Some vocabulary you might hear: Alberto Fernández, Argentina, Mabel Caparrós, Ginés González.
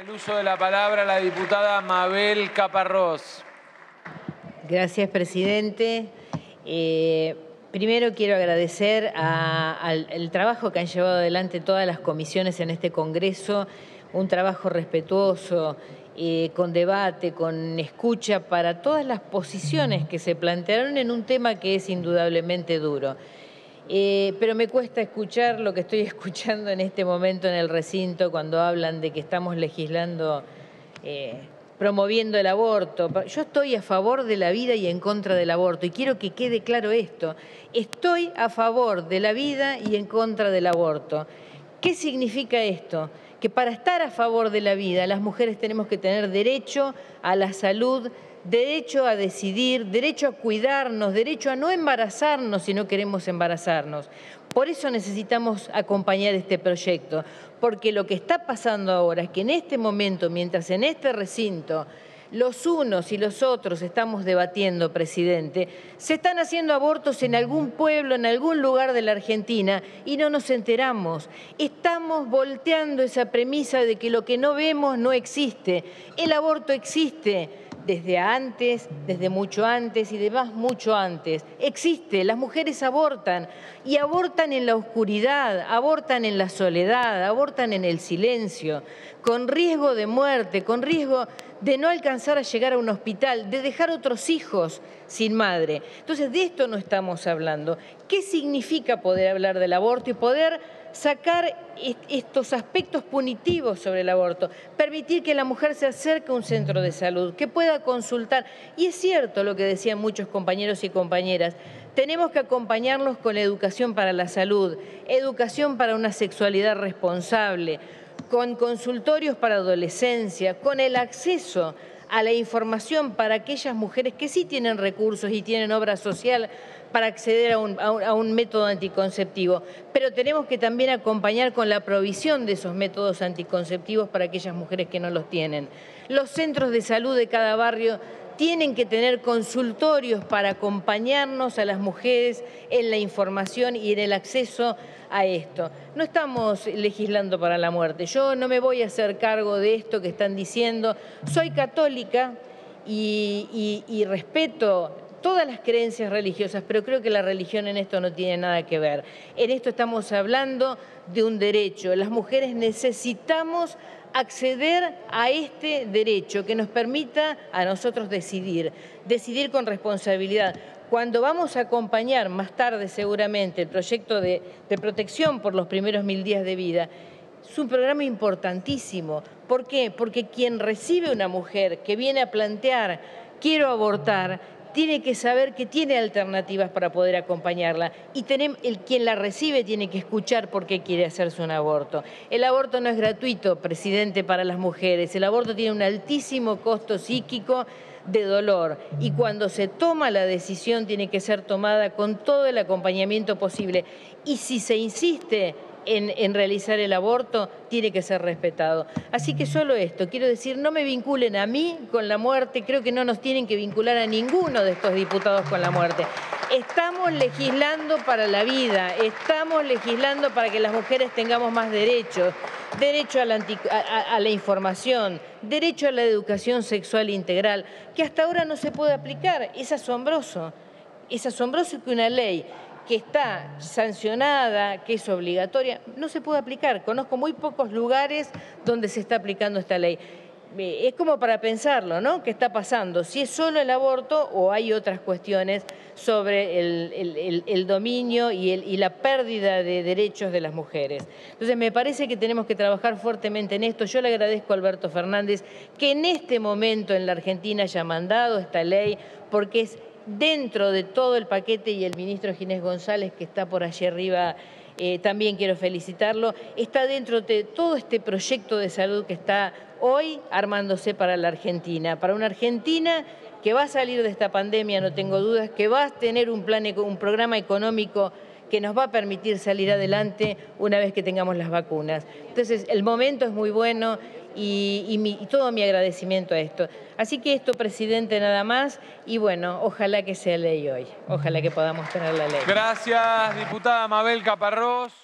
El uso de la palabra la diputada Mabel Caparrós. Gracias, presidente. Primero quiero agradecer al trabajo que han llevado adelante todas las comisiones en este Congreso, un trabajo respetuoso, con debate, con escucha para todas las posiciones que se plantearon en un tema que es indudablemente duro. Pero me cuesta escuchar lo que estoy escuchando en este momento en el recinto cuando hablan de que estamos legislando, promoviendo el aborto. Yo estoy a favor de la vida y en contra del aborto, y quiero que quede claro esto. Estoy a favor de la vida y en contra del aborto. ¿Qué significa esto? Que para estar a favor de la vida, las mujeres tenemos que tener derecho a la salud, derecho a decidir, derecho a cuidarnos, derecho a no embarazarnos si no queremos embarazarnos. Por eso necesitamos acompañar este proyecto, porque lo que está pasando ahora es que en este momento, mientras en este recinto los unos y los otros estamos debatiendo, presidente, se están haciendo abortos en algún pueblo, en algún lugar de la Argentina, y no nos enteramos. Estamos volteando esa premisa de que lo que no vemos no existe. El aborto existe desde antes, desde mucho antes y demás mucho antes. Existe, las mujeres abortan, y abortan en la oscuridad, abortan en la soledad, abortan en el silencio, con riesgo de muerte, con riesgo de no alcanzar a llegar a un hospital, de dejar otros hijos sin madre. Entonces, de esto no estamos hablando. ¿Qué significa poder hablar del aborto y poder sacar estos aspectos punitivos sobre el aborto? Permitir que la mujer se acerque a un centro de salud, que pueda consultar. Y es cierto lo que decían muchos compañeros y compañeras, tenemos que acompañarlos con educación para la salud, educación para una sexualidad responsable, con consultorios para adolescencia, con el acceso a la información para aquellas mujeres que sí tienen recursos y tienen obra social para acceder a un método anticonceptivo. Pero tenemos que también acompañar con la provisión de esos métodos anticonceptivos para aquellas mujeres que no los tienen. Los centros de salud de cada barrio tienen que tener consultorios para acompañarnos a las mujeres en la información y en el acceso a esto. No estamos legislando para la muerte. Yo no me voy a hacer cargo de esto que están diciendo. Soy católica y respeto todas las creencias religiosas, pero creo que la religión en esto no tiene nada que ver. En esto estamos hablando de un derecho. Las mujeres necesitamos acceder a este derecho que nos permita a nosotros decidir, decidir con responsabilidad. Cuando vamos a acompañar más tarde seguramente el proyecto de protección por los primeros 1000 días de vida, es un programa importantísimo. ¿Por qué? Porque quien recibe una mujer que viene a plantear quiero abortar, tiene que saber que tiene alternativas para poder acompañarla, y quien la recibe tiene que escuchar por qué quiere hacerse un aborto. El aborto no es gratuito, presidente, para las mujeres. El aborto tiene un altísimo costo psíquico de dolor, y cuando se toma la decisión tiene que ser tomada con todo el acompañamiento posible. Y si se insiste en realizar el aborto, tiene que ser respetado. Así que solo esto, quiero decir, no me vinculen a mí con la muerte, creo que no nos tienen que vincular a ninguno de estos diputados con la muerte. Estamos legislando para la vida, estamos legislando para que las mujeres tengamos más derechos, derecho a la información, derecho a la educación sexual integral, que hasta ahora no se puede aplicar. Es asombroso que una ley que está sancionada, que es obligatoria, no se puede aplicar. Conozco muy pocos lugares donde se está aplicando esta ley. Es como para pensarlo, ¿no? ¿Qué está pasando? Si es solo el aborto o hay otras cuestiones sobre el dominio y la pérdida de derechos de las mujeres. Entonces me parece que tenemos que trabajar fuertemente en esto. Yo le agradezco a Alberto Fernández que en este momento en la Argentina haya mandado esta ley, porque es dentro de todo el paquete, y el ministro Ginés González, que está por allí arriba, también quiero felicitarlo, está dentro de todo este proyecto de salud que está hoy armándose para la Argentina, para una Argentina que va a salir de esta pandemia, no tengo dudas, que va a tener un programa económico que nos va a permitir salir adelante una vez que tengamos las vacunas. Entonces, el momento es muy bueno y todo mi agradecimiento a esto. Así que esto, presidente, nada más. Y bueno, ojalá que sea ley hoy. Ojalá que podamos tener la ley. Gracias, diputada Mabel Caparrós.